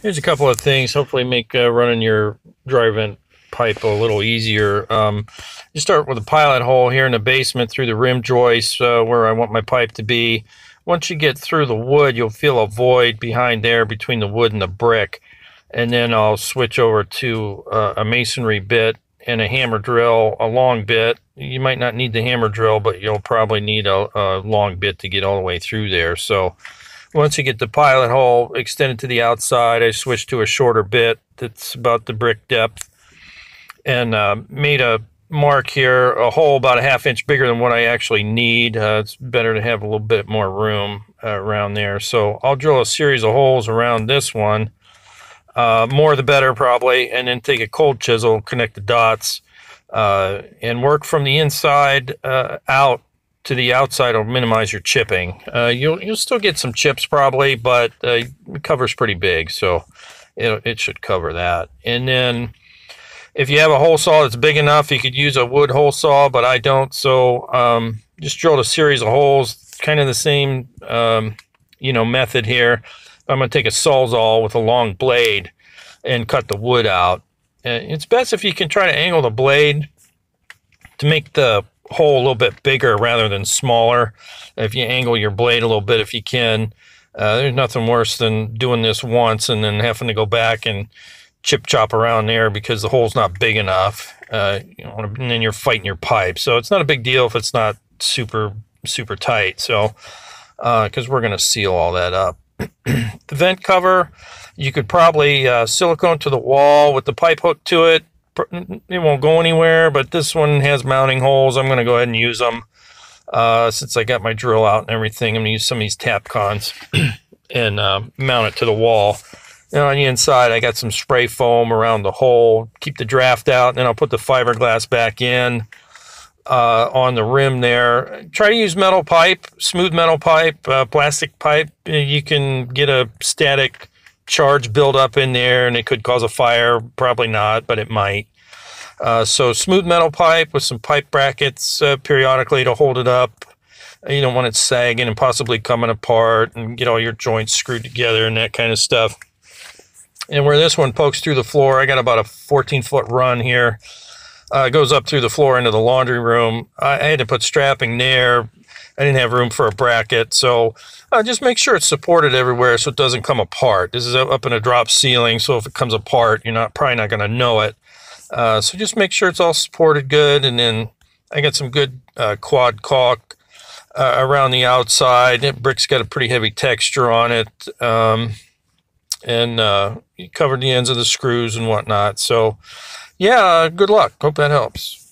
Here's a couple of things, hopefully make running your dry vent pipe a little easier. You start with a pilot hole here in the basement through the rim joist where I want my pipe to be. Once you get through the wood, you'll feel a void behind there between the wood and the brick. And then I'll switch over to a masonry bit and a hammer drill, a long bit. You might not need the hammer drill, but you'll probably need a long bit to get all the way through there. So once you get the pilot hole extended to the outside, I switched to a shorter bit that's about the brick depth, and made a mark here, a hole about a half-inch bigger than what I actually need. It's better to have a little bit more room around there. So I'll drill a series of holes around this one. More the better, probably, and then take a cold chisel, connect the dots, and work from the inside out to the outside. It'll minimize your chipping. You'll still get some chips probably, but it covers pretty big, so it should cover that. And then if you have a hole saw that's big enough, you could use a wood hole saw, but I don't, so just drilled a series of holes, kind of the same method here. I'm going to take a sawzall with a long blade and cut the wood out. And it's best if you can try to angle the blade to make the hole a little bit bigger rather than smaller. If you angle your blade a little bit, if you can, there's nothing worse than doing this once and then having to go back and chip chop around there because the hole's not big enough. And then you're fighting your pipe. So it's not a big deal if it's not super, super tight. So, because we're going to seal all that up. The vent cover, you could probably silicone to the wall with the pipe hooked to it. It won't go anywhere, but this one has mounting holes. I'm going to go ahead and use them. Since I got my drill out and everything, I'm going to use some of these tap cons and mount it to the wall. And on the inside, I got some spray foam around the hole. Keep the draft out, and then I'll put the fiberglass back in. On the rim there, try to use metal pipe, smooth metal pipe, plastic pipe. You can get a static charge buildup in there, and it could cause a fire. Probably not, but it might. So smooth metal pipe with some pipe brackets periodically to hold it up. You don't want it sagging and possibly coming apart and get all your joints screwed together and that kind of stuff. And where this one pokes through the floor, I got about a 14-foot run here. Goes up through the floor into the laundry room. I had to put strapping there. I didn't have room for a bracket, so just make sure it's supported everywhere so it doesn't come apart. This is up in a drop ceiling, so if it comes apart, you're probably not going to know it. So just make sure it's all supported good, and then I got some good quad caulk around the outside. That brick's got a pretty heavy texture on it, and you covered the ends of the screws and whatnot. So yeah, good luck. Hope that helps.